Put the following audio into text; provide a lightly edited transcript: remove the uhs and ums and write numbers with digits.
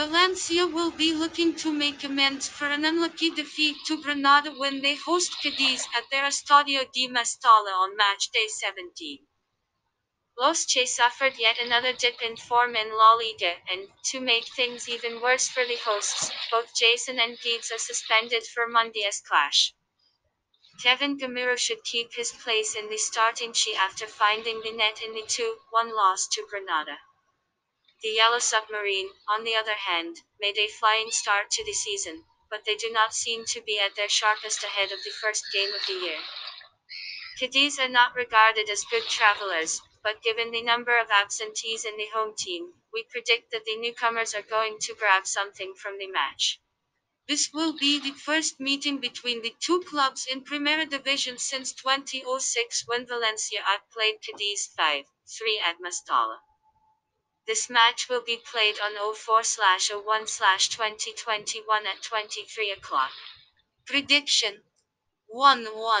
Valencia will be looking to make amends for an unlucky defeat to Granada when they host Cadiz at their Estadio de Mestalla on match day 17. Los Che suffered yet another dip in form in La Liga, and, to make things even worse for the hosts, both Jason and Giggs are suspended for Monday's clash. Kevin Gameiro should keep his place in the starting Che after finding the net in the 2-1 loss to Granada. The Yellow Submarine, on the other hand, made a flying start to the season, but they do not seem to be at their sharpest ahead of the first game of the year. Cadiz are not regarded as good travellers, but given the number of absentees in the home team, we predict that the newcomers are going to grab something from the match. This will be the first meeting between the two clubs in Primera Division since 2006, when Valencia outplayed Cadiz 5-3 at Mestalla. This match will be played on 04/01/2021 at 23:00. Prediction: 1-1.